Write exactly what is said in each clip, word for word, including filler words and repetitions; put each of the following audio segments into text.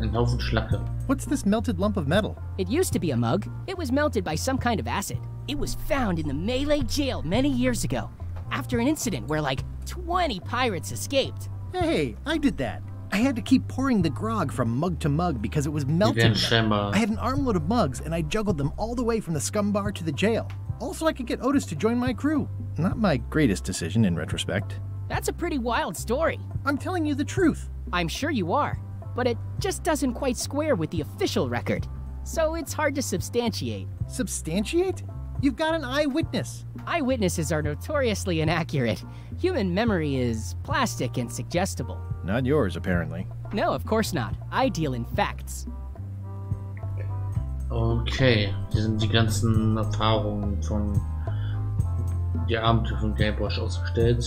Ein Haufen Schlacke. What's this melted lump of metal? It used to be a mug. It was melted by some kind of acid. It was found in the Melee jail many years ago, after an incident where like twenty pirates escaped. Hey, I did that. I had to keep pouring the grog from mug to mug because it was melting. I had an armload of mugs and I juggled them all the way from the scum bar to the jail. Also, I could get Otis to join my crew. Not my greatest decision in retrospect. That's a pretty wild story. I'm telling you the truth. I'm sure you are, but it just doesn't quite square with the official record. So it's hard to substantiate. Substantiate? You've got an eyewitness. Eyewitnesses are notoriously inaccurate. Human memory is plastic and suggestible. Not yours, apparently. No, of course not. I deal in facts. Okay, hier sind die ganzen Erfahrungen von der Abenteuer von Guybrush ausgestellt.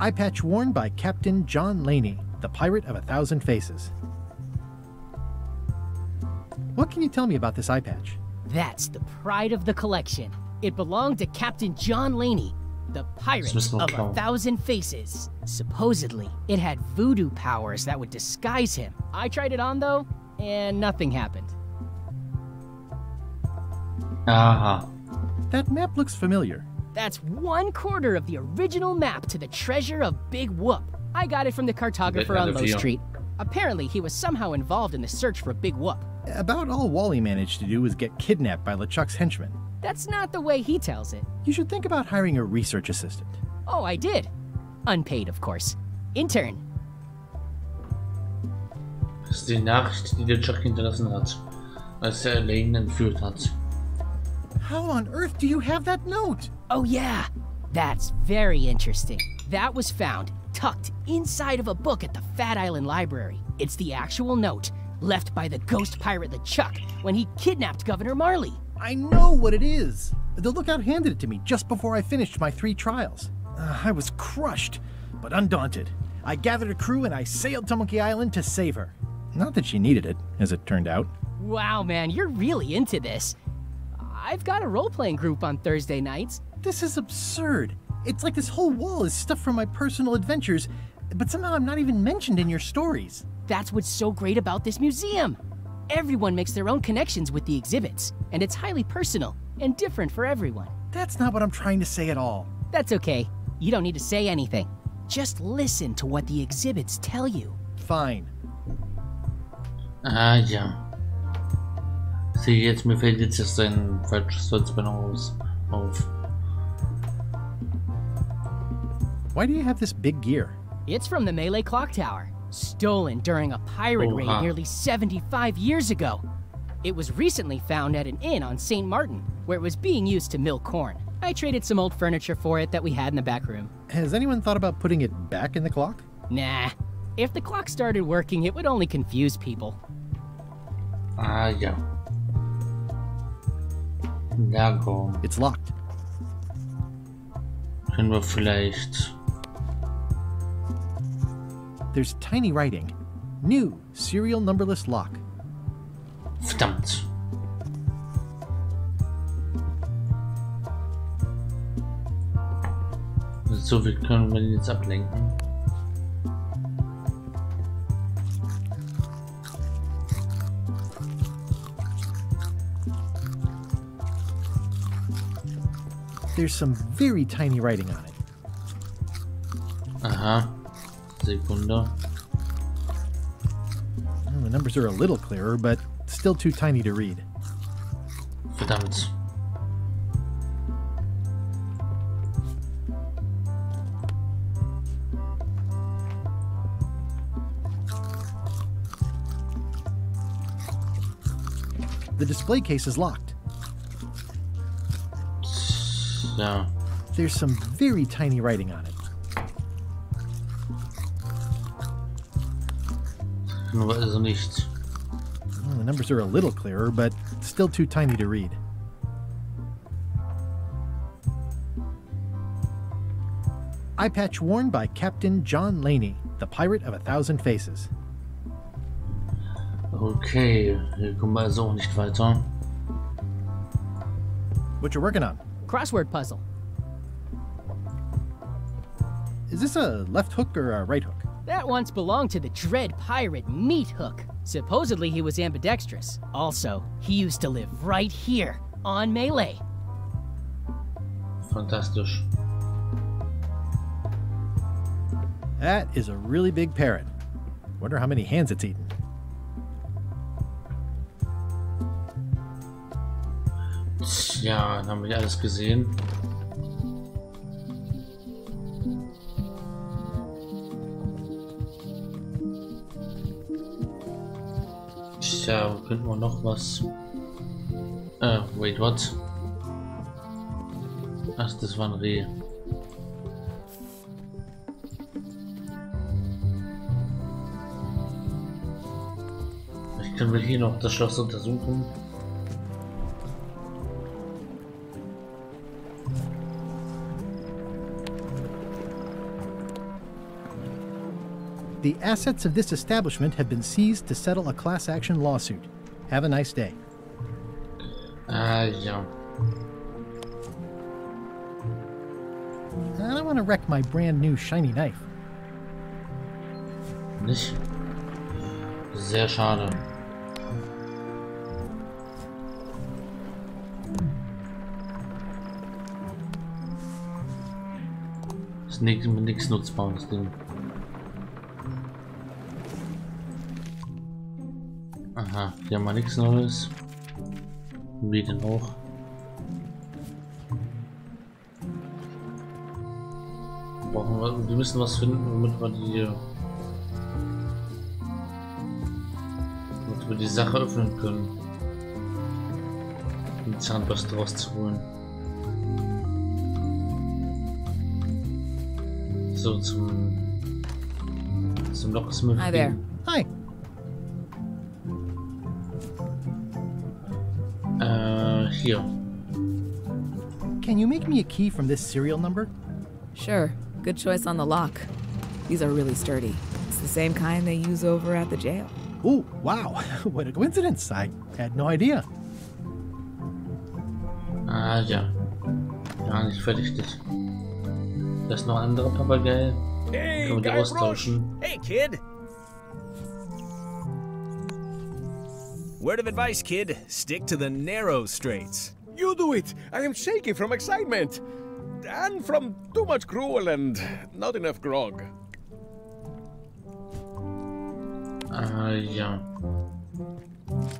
Eye patch worn by Captain John Laney, the pirate of a thousand faces. What can you tell me about this eye patch? That's the pride of the collection. It belonged to Captain John Laney, the pirate of a thousand faces. Supposedly, it had voodoo powers that would disguise him. I tried it on, though, and nothing happened. Uh-huh. That map looks familiar. That's one quarter of the original map to the treasure of Big Whoop. I got it from the cartographer on Low Street. Apparently, he was somehow involved in the search for Big Whoop. About all Wally managed to do was get kidnapped by LeChuck's henchmen. That's not the way he tells it. You should think about hiring a research assistant. Oh, I did. Unpaid, of course. Intern. Das ist die Nachricht, die LeChuck hinterlassen hat, als er Elaine entführt hat. How on earth do you have that note? Oh yeah, that's very interesting. That was found tucked inside of a book at the Fat Island Library. It's the actual note left by the ghost pirate LeChuck when he kidnapped Governor Marley. I know what it is. The lookout handed it to me just before I finished my three trials. Uh, I was crushed, but undaunted. I gathered a crew and I sailed to Monkey Island to save her. Not that she needed it, as it turned out. Wow, man, you're really into this. I've got a role-playing group on Thursday nights. This is absurd. It's like this whole wall is stuff from my personal adventures, but somehow I'm not even mentioned in your stories. That's what's so great about this museum. Everyone makes their own connections with the exhibits, and it's highly personal and different for everyone. That's not what I'm trying to say at all. That's okay. You don't need to say anything. Just listen to what the exhibits tell you. Fine. Ah, yeah. See, jetzt mir fällt jetzt erst ein falsches Salzbein aus auf. Why do you have this big gear? It's from the Melee clock tower, stolen during a pirate oh, raid huh. nearly seventy-five years ago. It was recently found at an inn on Saint Martin, where it was being used to mill corn. I traded some old furniture for it that we had in the back room. Has anyone thought about putting it back in the clock? Nah. If the clock started working, it would only confuse people. Ah, uh, yeah. Ja, komm. It's locked. Können wir vielleicht... There's tiny writing. New serial numberless lock. Verdammt. So, wir können wir jetzt ablenken. There's some very tiny writing on it. Uh-huh. Sekunde. Well, the numbers are a little clearer, but still too tiny to read. Verdammt. The display case is locked. No. There's some very tiny writing on it. Well, the numbers are a little clearer, but still too tiny to read. Eye patch worn by Captain John Laney, the pirate of a thousand faces. Okay, hier kommen wir also nicht weiter. What you working on? Crossword puzzle. Is this a left hook or a right hook? That once belonged to the dread pirate Meat Hook. Supposedly he was ambidextrous. Also, he used to live right here, on Melee. Fantastisch. That is a really big parrot. Wonder how many hands it's eaten. Ja, dann haben wir alles gesehen. Tja, könnten wir noch was... Äh, wait, what? Ach, das war ein Reh. Vielleicht können wir hier noch das Schloss untersuchen. The assets of this establishment have been seized to settle a class action lawsuit. Have a nice day. Ah, uh, yeah. I don't want to wreck my brand new shiny knife. Nicht? Sehr schade. Ist nichts, nichts Nutzbares Ding. Aha, hier haben wir nichts Neues. Wie denn auch? Brauchen wir, wir müssen was finden, damit wir die, damit wir die Sache öffnen können. Um die Zahnbürste rauszuholen. So, zum, zum Locksmith. Hi there. Hi. Here. Can you make me a key from this serial number? Sure. Good choice on the lock. These are really sturdy. It's the same kind they use over at the jail. Ooh, wow. What a coincidence. I had no idea. Ah, ja. Ja, nicht verdächtig. Da ist noch ein anderer Papagei. Hey, können wir die austauschen. Hey, kid. Word of advice, kid. Stick to the narrow straits. You do it. I am shaking from excitement. And from too much gruel and not enough grog. Ah, uh, yeah.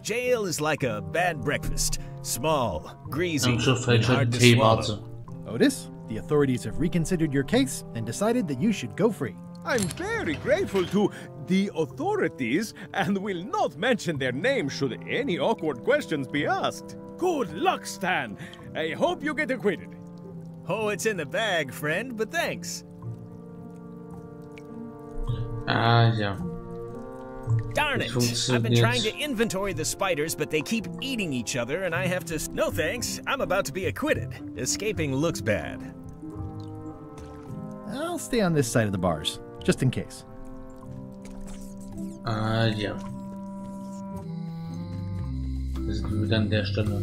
Jail is like a bad breakfast. Small, greasy, and hard to swallow. Otis, the authorities have reconsidered your case and decided that you should go free. I'm very grateful to the authorities and will not mention their name should any awkward questions be asked. Good luck, Stan. I hope you get acquitted. Oh, it's in the bag, friend, but thanks. Ah, uh, yeah. Darn it. I've been trying to inventory the spiders, but they keep eating each other and I have to... No thanks. I'm about to be acquitted. Escaping looks bad. I'll stay on this side of the bars. Just in case. Ah, ja. Wir sind wieder an der Stelle.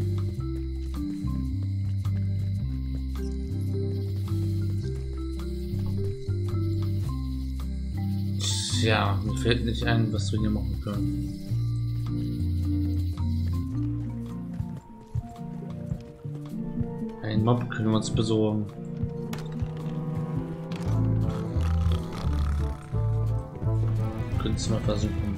Tja, mir fällt nicht ein, was wir hier machen können. Ein Mob können wir uns besorgen. Mal versuchen.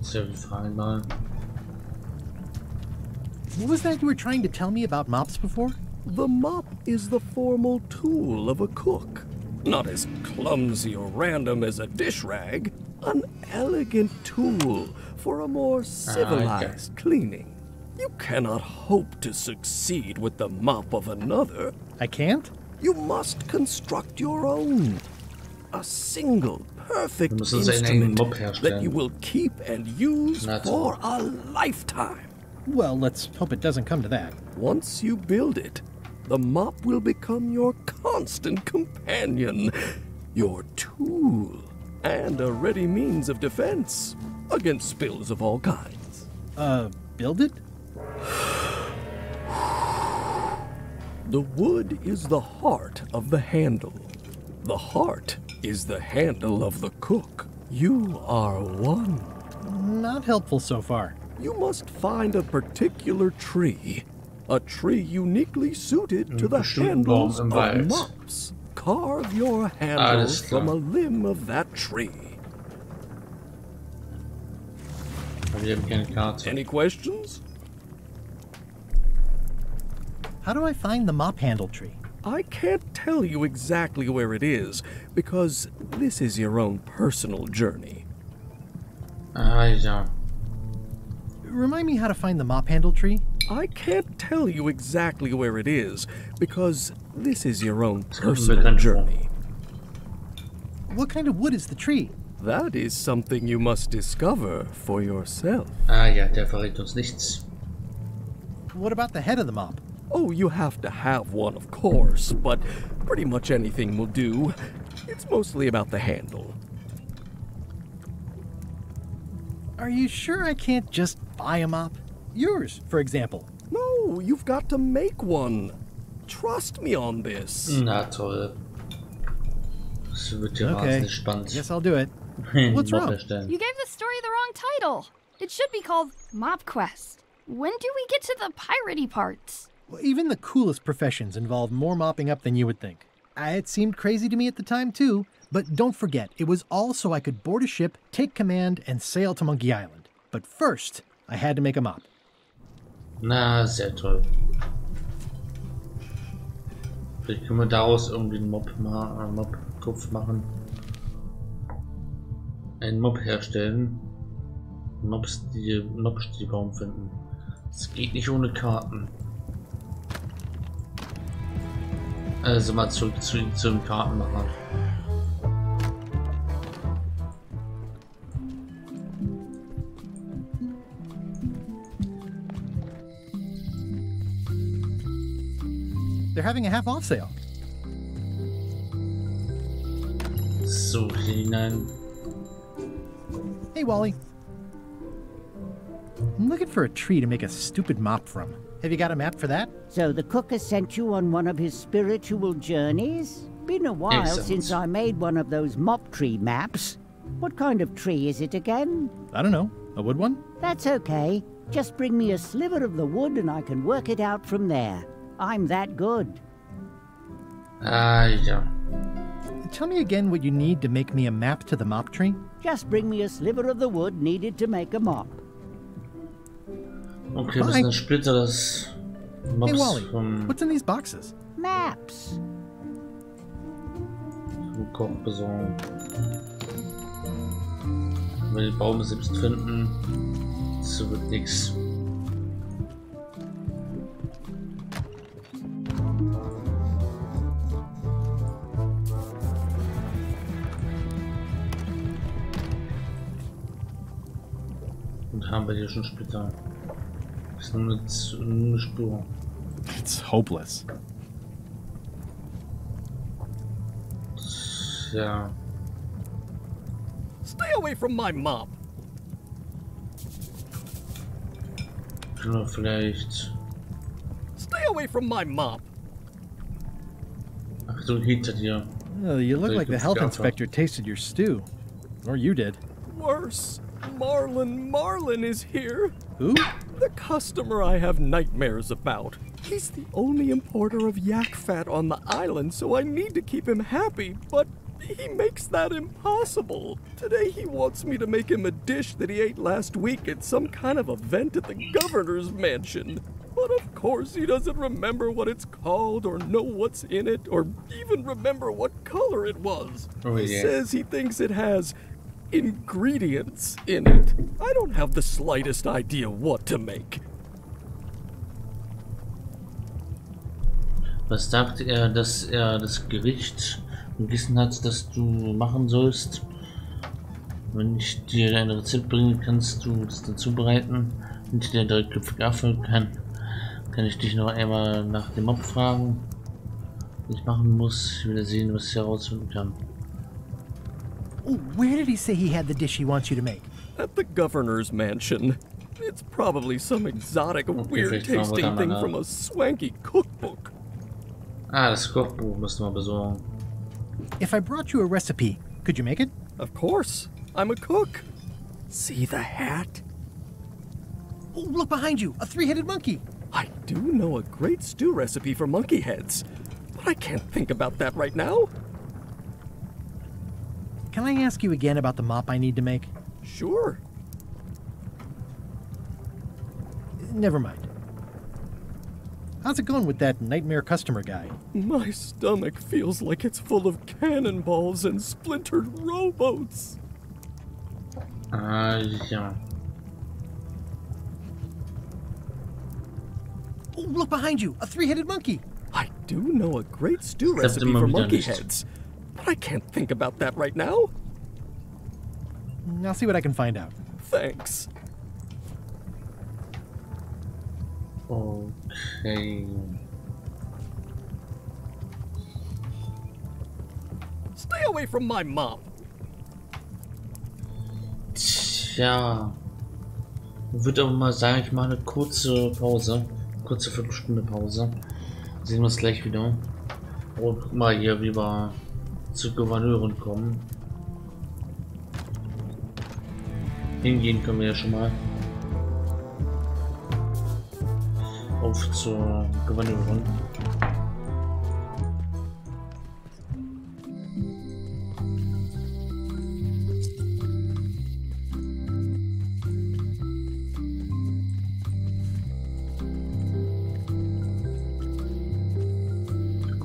So, wir fragen mal. What was that you were trying to tell me about mops before? The mop is the formal tool of a cook. Not as clumsy or random as a dish rag. An elegant tool for a more civilized ah, okay. cleaning. You cannot hope to succeed with the mop of another. I can't? You must construct your own. A single, perfect instrument that you will keep and use for a lifetime. Well, let's hope it doesn't come to that. Once you build it, the mop will become your constant companion, your tool, and a ready means of defense against spills of all kinds. Uh, build it? The wood is the heart of the handle. The heart is the handle of the cook. You are one. Not helpful so far. You must find a particular tree. A tree uniquely suited to the handles of mops. Carve your handle from a limb of that tree. Any questions? How do I find the mop handle tree? I can't tell you exactly where it is, because this is your own personal journey. I don't. Remind me how to find the mop handle tree? I can't tell you exactly where it is, because this is your own personal journey. What kind of wood is the tree? That is something you must discover for yourself. Ah ja, der verrät uns nichts. What about the head of the mop? Oh, you have to have one, of course, but pretty much anything will do. It's mostly about the handle. Are you sure I can't just buy a mop? Yours, for example. No, you've got to make one. Trust me on this. Na toll. Das wird ja wahnsinnig spannend. Yes, I'll do it. What's wrong? You gave the story the wrong title. It should be called Mop Quest. When do we get to the piratey parts? Well, even the coolest professions involve more mopping up than you would think. I, it seemed crazy to me at the time, too. But don't forget, it was all so I could board a ship, take command, and sail to Monkey Island. But first, I had to make a mop. Na, sehr toll. Vielleicht können wir daraus irgendwie einen Mop, ma einen Mop-Kopf machen. Einen Mop herstellen. Mop-Stielbaum finden. Es geht nicht ohne Karten. Also mal zurück zu zum Kartenmacher. They're having a half off sale. So hinein. Hey Wally. I'm looking for a tree to make a stupid mop from. Have you got a map for that? So the cook has sent you on one of his spiritual journeys? Been a while Excellent. Since I made one of those mop tree maps. What kind of tree is it again? I don't know. A wood one? That's okay. Just bring me a sliver of the wood and I can work it out from there. I'm that good. Ah, uh, yeah. Tell me again what you need to make me a map to the mop tree? Just bring me a sliver of the wood needed to make a mop. Okay, was ist denn später das Mops? Hey Wally, vom what's in these boxes? Maps. Vom Koch besorgen. Wenn wir den Baum selbst finden, so wird nichts. Und haben wir hier schon später. It's hopeless. Yeah. Stay away from my mop. Vielleicht. Stay away from my mop. Achtung, hinter dir. Oh, you look like the health inspector tasted your stew, or you did. Worse, Marlin. Marlin is here. Who? The customer I have nightmares about. He's the only importer of yak fat on the island, so I need to keep him happy, but he makes that impossible. Today he wants me to make him a dish that he ate last week at some kind of event at the governor's mansion. But of course he doesn't remember what it's called or know what's in it or even remember what color it was. Oh, yeah. He says he thinks it has ingredients in it. I don't have the slightest idea what to make. Was sagt er, dass er das Gericht gegessen hat, das du machen sollst? Wenn ich dir ein Rezept bringe, kannst du es dann zubereiten. Wenn ich dir dreiköpfige Affe kann, kann ich dich noch einmal nach dem Mob fragen, was ich machen muss. Ich will sehen, was ich herausfinden kann. Where did he say he had the dish he wants you to make? At the governor's mansion. It's probably some exotic, weird-tasting thing from a swanky cookbook. Ah, das Kochbuch müssen wir besorgen. If I brought you a recipe, could you make it? Of course. I'm a cook. See the hat? Oh, look behind you. A three-headed monkey. I do know a great stew recipe for monkey heads, but I can't think about that right now. Can I ask you again about the mop I need to make? Sure. Never mind. How's it going with that nightmare customer guy? My stomach feels like it's full of cannonballs and splintered rowboats. Ah, uh, yeah. Oh, look behind you! A three-headed monkey! I do know a great stew recipe for monkey heads, but I can't think about that right now. I'll see what I can find out. Thanks. Okay. Stay away from my mom. Tja. Würde aber mal sagen, ich mache eine kurze Pause. Kurze Viertelstunde Pause. Sehen wir es gleich wieder. Und guck mal hier, wie wir zur Gouverneurin kommen. Hingehen können wir ja schon mal. Auf zur Gouverneurin.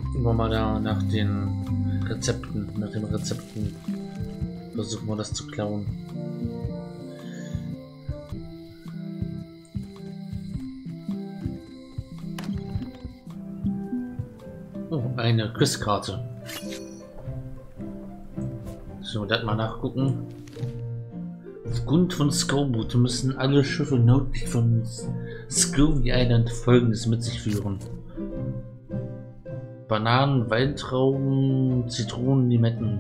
Gucken wir mal da nach den Rezepten, nach den Rezepten. Versuchen wir das zu klauen. Eine Quizkarte. So, das mal nachgucken. Aufgrund von Scoreboot müssen alle Schiffe nördlich von Scurvy Island Folgendes mit sich führen: Bananen, Weintrauben, Zitronen, Limetten.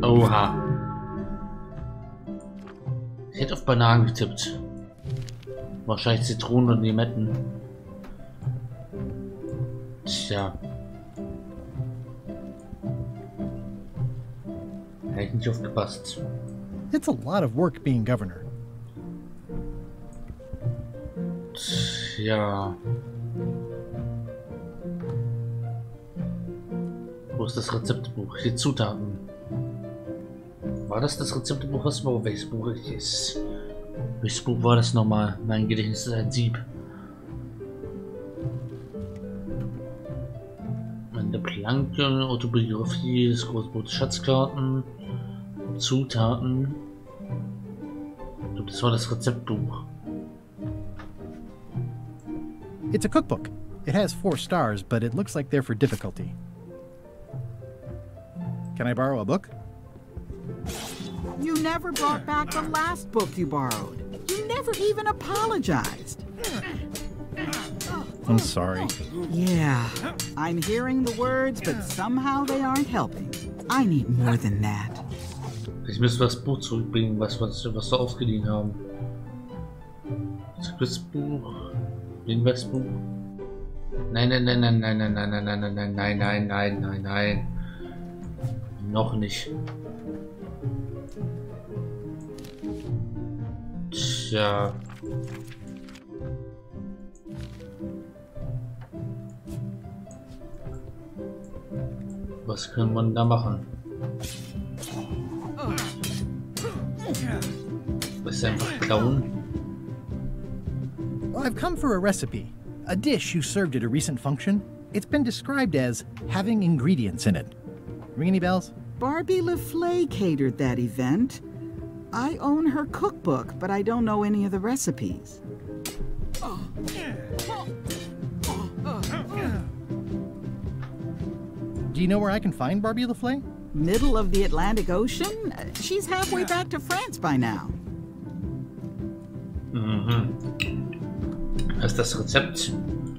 Oha. Ich hätte auf Bananen getippt. Wahrscheinlich Zitronen und Limetten. Tja. Hätte nicht aufgepasst. It's a lot of work being governor. Tja. Wo ist das Rezeptebuch? Hier Zutaten. War das das Rezeptebuch? Was war welches Buch ist? Welches Buch war das nochmal? Mein Gedächtnis ist ein Sieb. Planke, Autobiografie des Großboots, Schatzkarten, Zutaten. Ich glaube, das war das Rezeptbuch. It's a cookbook. It has four stars, but it looks like they're for difficulty. Can I borrow a book? You never brought back the last book you borrowed. You never even apologized. I'm sorry. Yeah, I'm hearing the words, but somehow they aren't helping. I need more than that. Ich muss das Buch zurückbringen, was was was wir ausgeliehen haben. Das Quizbuch, Hinweisbuch. Nein, nein, nein, nein, nein, nein, nein, nein, nein, nein, nein, nein, nein, nein, nein. Noch nicht. Tja. Was kann man da machen? Ist einfach klauen? Well, I've come for a recipe. A dish you served at a recent function. It's been described as having ingredients in it. Ring any bells? Barbie Lefley catered that event. I own her cookbook, but I don't know any of the recipes. Do you know where I can find Barbie Lefley? Middle of the Atlantic Ocean? She's halfway back to France by now. Mm-hmm. That's the recipe.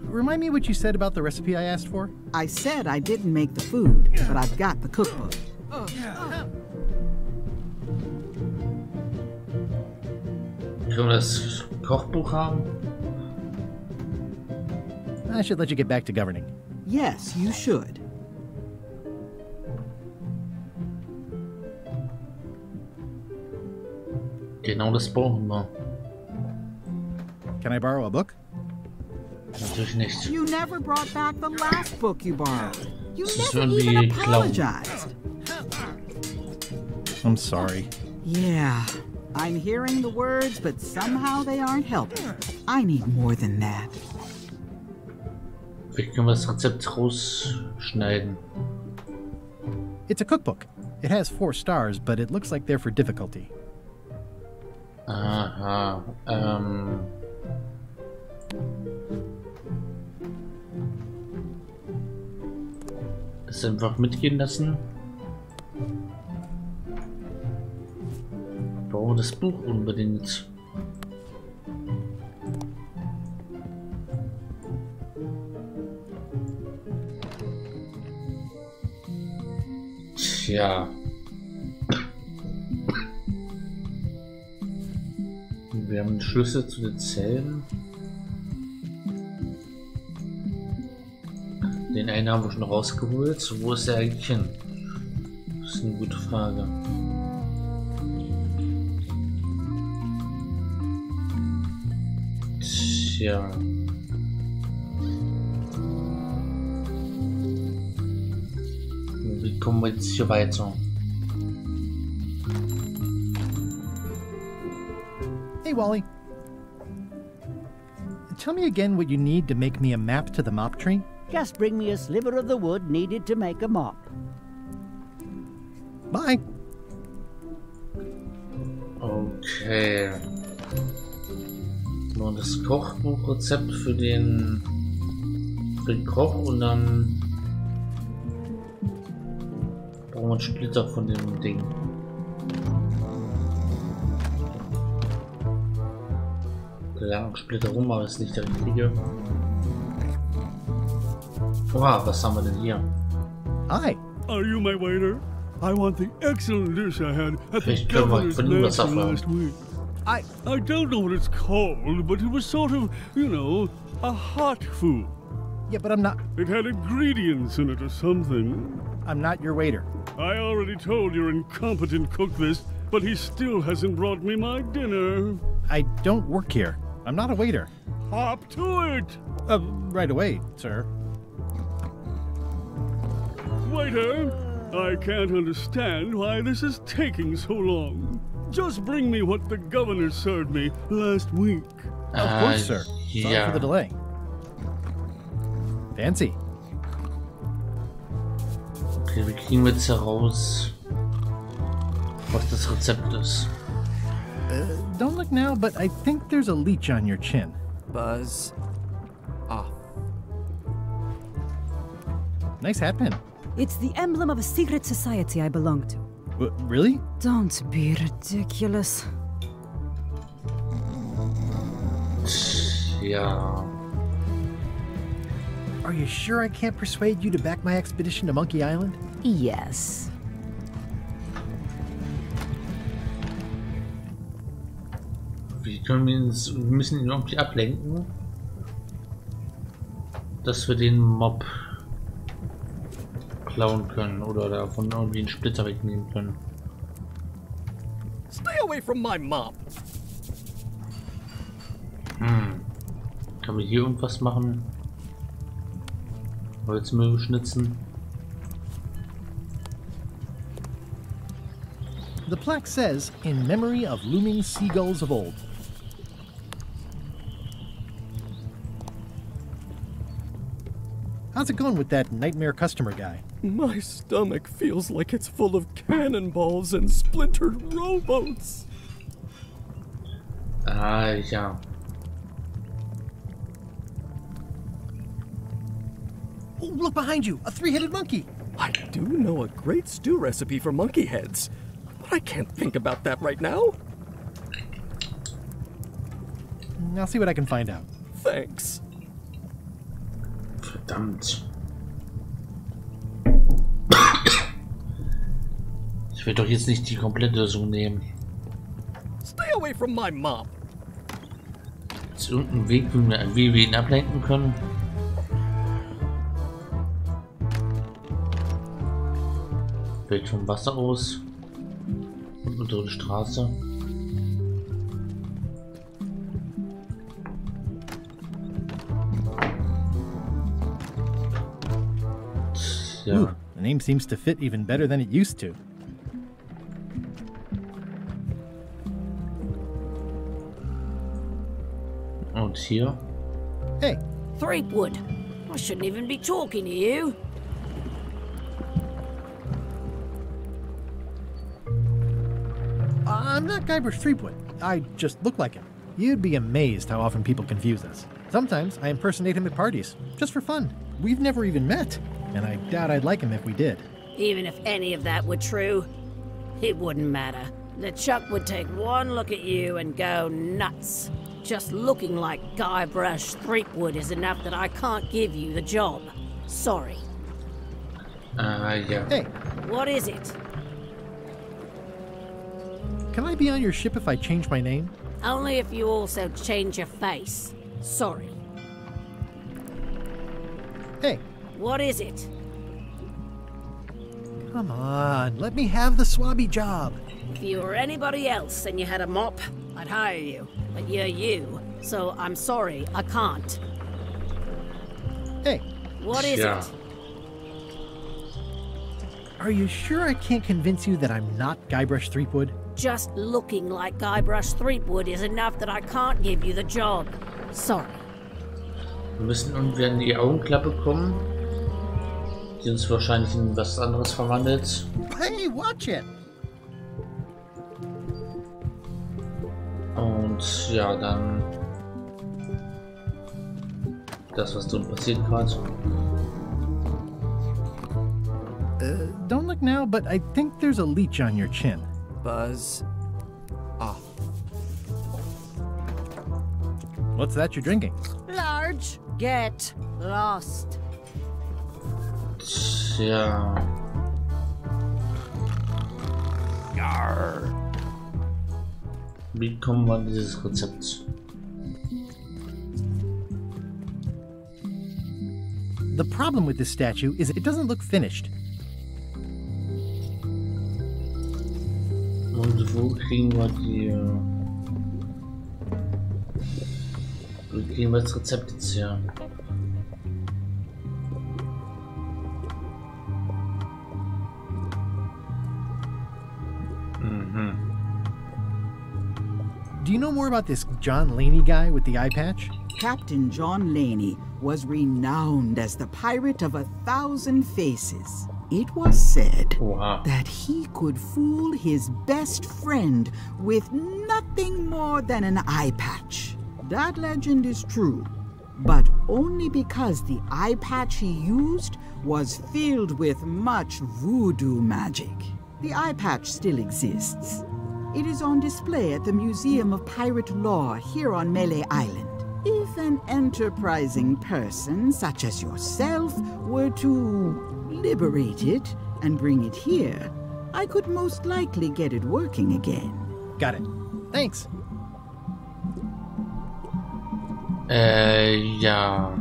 Remind me what you said about the recipe I asked for? I said I didn't make the food, but I've got the cookbook. Können wir das Kochbuch haben? I should let you get back to governing. Yes, you should. Che non rispondo. Can I borrow a book? You never brought back the last book you borrowed. You never even apologized. I'm sorry. Yeah, I'm hearing the words, but somehow they aren't helping. I need more than that. Wie können wir das Rezept rausschneiden? It's a cookbook. It has four stars, but it looks like they're for difficulty. Aha. Um. Das einfach mitgehen lassen. Oh, das Buch unbedingt. Tja. Wir haben den Schlüssel zu den Zellen. Den einen haben wir schon rausgeholt. Wo ist der eigentlich hin? Das ist eine gute Frage. Tja. Wie kommen wir jetzt hier weiter? Hey, Wally. Tell me again what you need to make me a map to the mop tree. Just bring me a sliver of the wood needed to make a mop. Bye. Okay. Nur das Kochbuchrezept für den, für den Koch und dann brauchen wir einen Splitter von dem Ding. Lang Splitter rum, aber ist nicht der richtige. Wow, was haben wir denn hier? Hi. Are you my waiter? I want the excellent dish I had at the governor's mansion last week. I I don't know what it's called, but it was sort of, you know, a hot food. Yeah, but I'm not. It had ingredients in it or something. I'm not your waiter. I already told your incompetent cook this, but he still hasn't brought me my dinner. I don't work here. I'm not a waiter. Hop to it. Uh, right away, sir. Waiter, I can't understand why this is taking so long. Just bring me what the governor served me last week. Uh, of course, sir. Yeah. Sorry for the delay. Fancy. Okay, wir kriegen jetzt heraus, was das Rezept ist. Uh, don't look now, but I think there's a leech on your chin. Buzz off. Nice hat pin. It's the emblem of a secret society I belong to. W really? Don't be ridiculous. Yeah. Are you sure I can't persuade you to back my expedition to Monkey Island? Yes. Wir können uns, wir müssen ihn irgendwie ablenken, dass wir den Mob klauen können oder davon irgendwie einen Splitter wegnehmen können. Stay away from my mop. Hm. Können wir hier irgendwas machen? Holzmöbel schnitzen. The plaque says, in memory of looming seagulls of old. How's it going with that nightmare customer guy? My stomach feels like it's full of cannonballs and splintered rowboats. Ah, yeah. Oh, look behind you, a three-headed monkey. I do know a great stew recipe for monkey heads, but I can't think about that right now. I'll see what I can find out. Thanks. Verdammt. Ich will doch jetzt nicht die komplette Lösung nehmen. Stay away from my mom. Ist irgendein Weg, wie wir ihn ablenken können? Bild vom Wasser aus. Und unsere Straße. Yeah. Ooh, the name seems to fit even better than it used to. And here. Hey, Threepwood. I shouldn't even be talking to you. I'm not Guybrush Threepwood. I just look like him. You'd be amazed how often people confuse us. Sometimes I impersonate him at parties, just for fun. We've never even met. And I doubt I'd like him if we did. Even if any of that were true, it wouldn't matter. LeChuck would take one look at you and go nuts. Just looking like Guybrush Threepwood is enough that I can't give you the job. Sorry. Uh, yeah. Hey. What is it? Can I be on your ship if I change my name? Only if you also change your face. Sorry. Hey. What is it? Come on, let me have the swabby job. If you were anybody else and you had a mop, I'd hire you. But you're you, so I'm sorry, I can't. Hey. What is yeah. it? Are you sure I can't convince you that I'm not Guybrush Threepwood? Just looking like Guybrush Threepwood is enough that I can't give you the job. Sorry. Wir müssen irgendwie an die Augenklappe kommen. Die uns wahrscheinlich in was anderes verwandelt. Hey, watch it! Und ja, dann das, was dort passiert gerade. Uh, don't look now, but I think there's a leech on your chin. Buzz off. What's that you're drinking? Large. Get lost. Yeah. Yarr. Wie kommen wir an dieses Rezept? The problem with this statue is it doesn't look finished. Und wo kriegen wir die? Wo kriegen wir das Rezept jetzt her? Do you know more about this John Laney guy with the eye patch? Captain John Laney was renowned as the pirate of a thousand faces. It was said wow. that he could fool his best friend with nothing more than an eye patch. That legend is true, but only because the eye patch he used was filled with much voodoo magic. The eye patch still exists. It is on display at the Museum of Pirate Law here on Melee Island. If an enterprising person such as yourself were to liberate it and bring it here, I could most likely get it working again. Got it. Thanks. Äh, ja.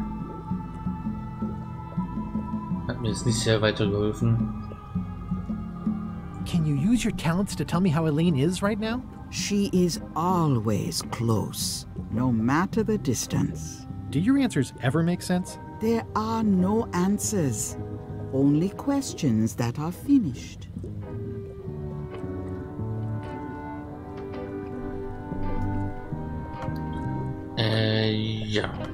Hat mir jetzt nicht sehr weitergeholfen. Can you use your talents to tell me how Elaine is right now? She is always close, no matter the distance. Do your answers ever make sense? There are no answers, only questions that are finished. Uh, yeah.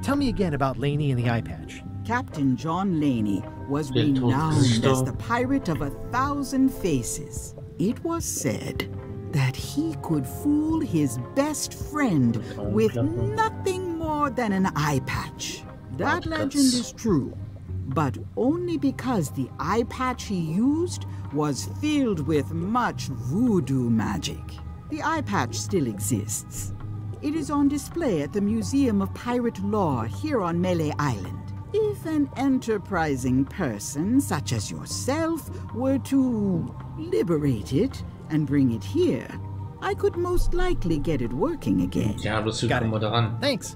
Tell me again about Laney and the eye patch. Captain John Laney was renowned as the pirate of a thousand faces. It was said that he could fool his best friend with nothing more than an eye patch. That legend is true, but only because the eye patch he used was filled with much voodoo magic. The eye patch still exists. It is on display at the Museum of Pirate Law here on Melee Island. If an enterprising person such as yourself were to liberate it and bring it here, I could most likely get it working again. Ja, das Got it. Thanks.